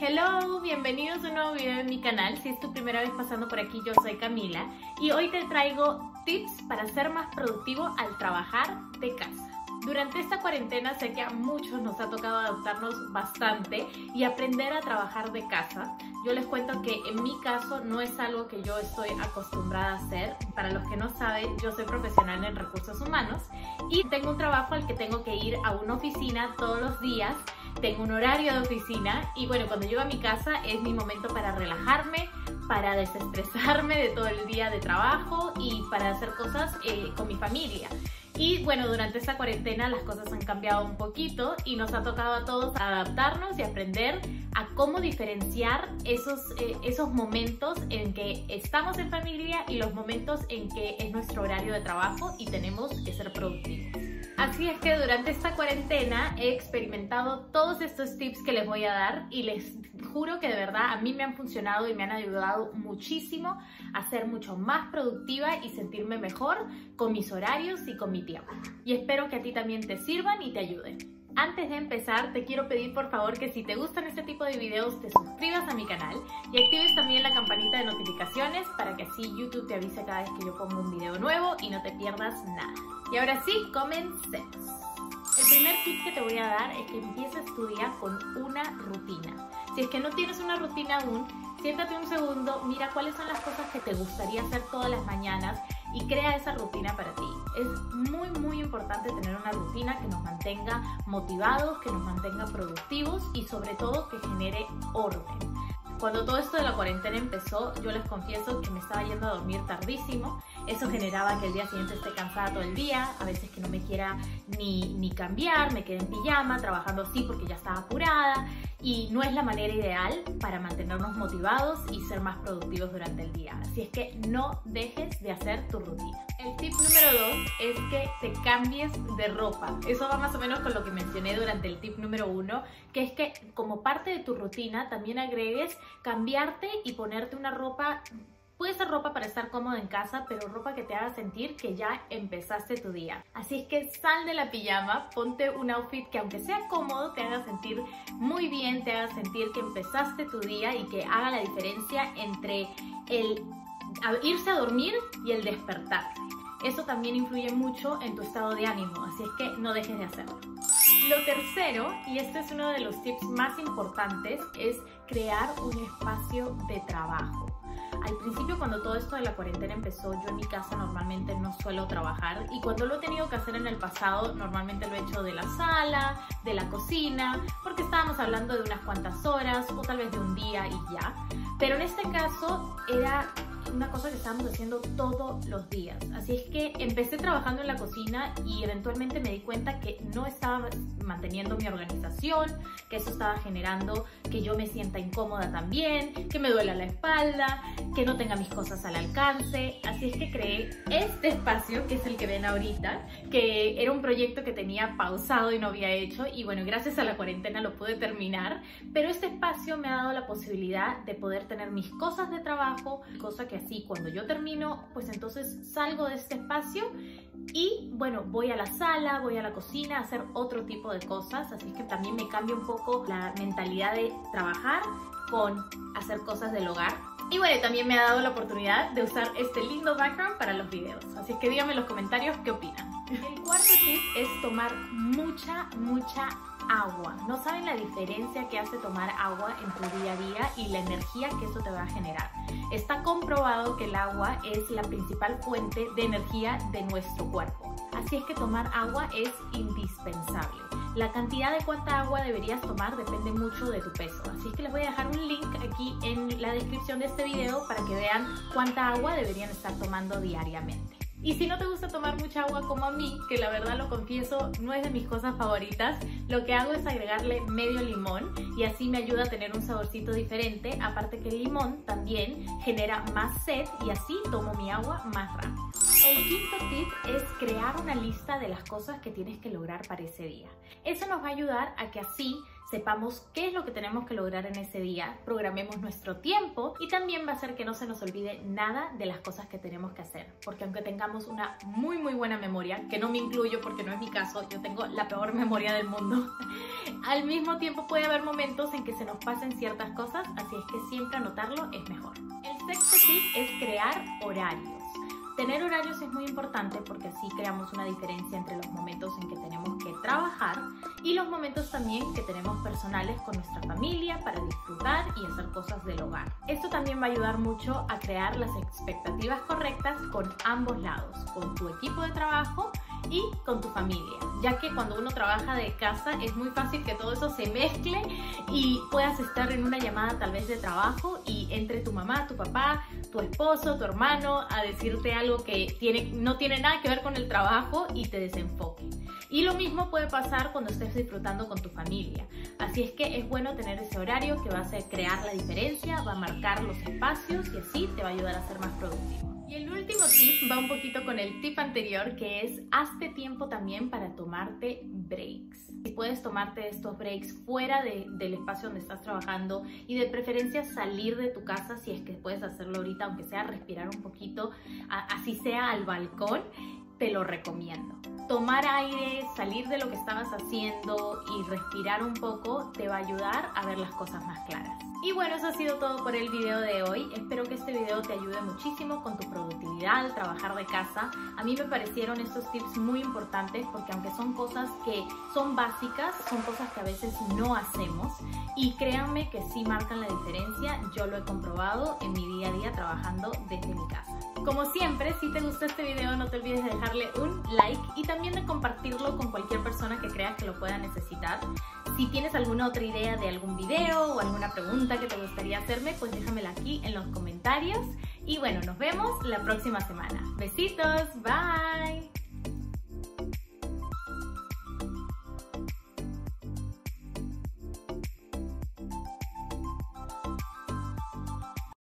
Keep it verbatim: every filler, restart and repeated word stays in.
Hello, bienvenidos a un nuevo video en mi canal. Si es tu primera vez pasando por aquí, yo soy Camila y hoy te traigo tips para ser más productivo al trabajar de casa. Durante esta cuarentena sé que a muchos nos ha tocado adaptarnos bastante y aprender a trabajar de casa. Yo les cuento que en mi caso no es algo que yo estoy acostumbrada a hacer. Para los que no saben, yo soy profesional en recursos humanos y tengo un trabajo al que tengo que ir a una oficina todos los días. Tengo un horario de oficina y bueno, cuando llego a mi casa es mi momento para relajarme, para desestresarme de todo el día de trabajo y para hacer cosas eh, con mi familia. Y bueno, durante esta cuarentena las cosas han cambiado un poquito y nos ha tocado a todos adaptarnos y aprender a cómo diferenciar esos, eh, esos momentos en que estamos en familia y los momentos en que es nuestro horario de trabajo y tenemos que ser productivos. Así es que durante esta cuarentena he experimentado todos estos tips que les voy a dar y les juro que de verdad a mí me han funcionado y me han ayudado muchísimo a ser mucho más productiva y sentirme mejor con mis horarios y con mi tiempo. Y espero que a ti también te sirvan y te ayuden. Antes de empezar, te quiero pedir por favor que si te gustan este tipo de videos te suscribas a mi canal y actives también la campanita de notificaciones para que así YouTube te avise cada vez que yo pongo un video nuevo y no te pierdas nada. Y ahora sí, comencemos. El primer tip que te voy a dar es que empieces tu día con una rutina. Si es que no tienes una rutina aún, siéntate un segundo, mira cuáles son las cosas que te gustaría hacer todas las mañanas y crea esa rutina para ti. Es muy muy importante tener una rutina que nos mantenga motivados, que nos mantenga productivos y sobre todo que genere orden. Cuando todo esto de la cuarentena empezó, yo les confieso que me estaba yendo a dormir tardísimo. Eso generaba que el día siguiente esté cansada todo el día, a veces que no me quiera ni, ni cambiar, me quedé en pijama, trabajando así porque ya estaba apurada. Y no es la manera ideal para mantenernos motivados y ser más productivos durante el día. Así es que no dejes de hacer tu rutina. El tip número dos es que te cambies de ropa. Eso va más o menos con lo que mencioné durante el tip número uno, que es que como parte de tu rutina también agregues cambiarte y ponerte una ropa. Puede ser ropa para estar cómodo en casa, pero ropa que te haga sentir que ya empezaste tu día. Así es que sal de la pijama, ponte un outfit que aunque sea cómodo, te haga sentir muy bien, te haga sentir que empezaste tu día y que haga la diferencia entre el irse a dormir y el despertar. Eso también influye mucho en tu estado de ánimo, así es que no dejes de hacerlo. Lo tercero, y este es uno de los tips más importantes, es crear un espacio de trabajo. Al principio, cuando todo esto de la cuarentena empezó, yo en mi casa normalmente no suelo trabajar y cuando lo he tenido que hacer en el pasado, normalmente lo he hecho de la sala, de la cocina, porque estábamos hablando de unas cuantas horas o tal vez de un día y ya. Pero en este caso era una cosa que estábamos haciendo todos los días. Así es que empecé trabajando en la cocina y eventualmente me di cuenta que no estaba manteniendo mi organización, que eso estaba generando que yo me sienta incómoda también, que me duela la espalda, que no tenga mis cosas al alcance. Así es que creé este espacio, que es el que ven ahorita, que era un proyecto que tenía pausado y no había hecho. Y bueno, gracias a la cuarentena lo pude terminar. Pero este espacio me ha dado la posibilidad de poder tener mis cosas de trabajo, cosa que así cuando yo termino, pues entonces salgo de este espacio y bueno, voy a la sala, voy a la cocina a hacer otro tipo de cosas. Así que también me cambia un poco la mentalidad de trabajar con hacer cosas del hogar. Y bueno, también me ha dado la oportunidad de usar este lindo background para los videos. Así que díganme en los comentarios qué opinan. El cuarto tip es tomar mucha, mucha agua. No saben la diferencia que hace tomar agua en tu día a día y la energía que eso te va a generar. Está comprobado que el agua es la principal fuente de energía de nuestro cuerpo. Así es que tomar agua es indispensable. La cantidad de cuánta agua deberías tomar depende mucho de tu peso. Así es que les voy a dejar un link aquí en la descripción de este video para que vean cuánta agua deberían estar tomando diariamente. Y si no te gusta tomar mucha agua como a mí, que la verdad lo confieso, no es de mis cosas favoritas, lo que hago es agregarle medio limón y así me ayuda a tener un saborcito diferente, aparte que el limón también genera más sed y así tomo mi agua más rápido. El quinto tip es crear una lista de las cosas que tienes que lograr para ese día. Eso nos va a ayudar a que así sepamos qué es lo que tenemos que lograr en ese día, programemos nuestro tiempo y también va a hacer que no se nos olvide nada de las cosas que tenemos que hacer. Porque aunque tengamos una muy muy buena memoria, que no me incluyo porque no es mi caso, yo tengo la peor memoria del mundo, al mismo tiempo puede haber momentos en que se nos pasen ciertas cosas, así es que siempre anotarlo es mejor. El sexto tip es crear horarios. Tener horarios es muy importante porque así creamos una diferencia entre los momentos en que tenemos que trabajar y los momentos también que tenemos personales con nuestra familia para disfrutar y hacer cosas del hogar. Esto también va a ayudar mucho a crear las expectativas correctas con ambos lados, con tu equipo de trabajo y con tu familia, ya que cuando uno trabaja de casa es muy fácil que todo eso se mezcle y puedas estar en una llamada tal vez de trabajo y entre tu mamá, tu papá, tu esposo, tu hermano a decirte algo que tiene, no tiene nada que ver con el trabajo y te desenfoque. Y lo mismo puede pasar cuando estés disfrutando con tu familia, así es que es bueno tener ese horario que va a hacer crear la diferencia, va a marcar los espacios y así te va a ayudar a ser más productivo. Y el último tip va un poquito con el tip anterior, que es hazte tiempo también para tomarte breaks. Si puedes tomarte estos breaks fuera de, del espacio donde estás trabajando y de preferencia salir de tu casa si es que puedes hacerlo ahorita, aunque sea respirar un poquito, a, así sea al balcón, te lo recomiendo. Tomar aire, salir de lo que estabas haciendo y respirar un poco te va a ayudar a ver las cosas más claras. Y bueno, eso ha sido todo por el video de hoy. Espero que este video te ayude muchísimo con tu productividad al trabajar de casa. A mí me parecieron estos tips muy importantes porque aunque son cosas que son básicas, son cosas que a veces no hacemos y créanme que sí marcan la diferencia. Yo lo he comprobado en mi día a día trabajando desde mi casa. Como siempre, si te gustó este video no te olvides de dejarle un like y también de compartirlo con cualquier persona que creas que lo pueda necesitar. Si tienes alguna otra idea de algún video o alguna pregunta que te gustaría hacerme, pues déjamela aquí en los comentarios. Y bueno, nos vemos la próxima semana. Besitos, bye.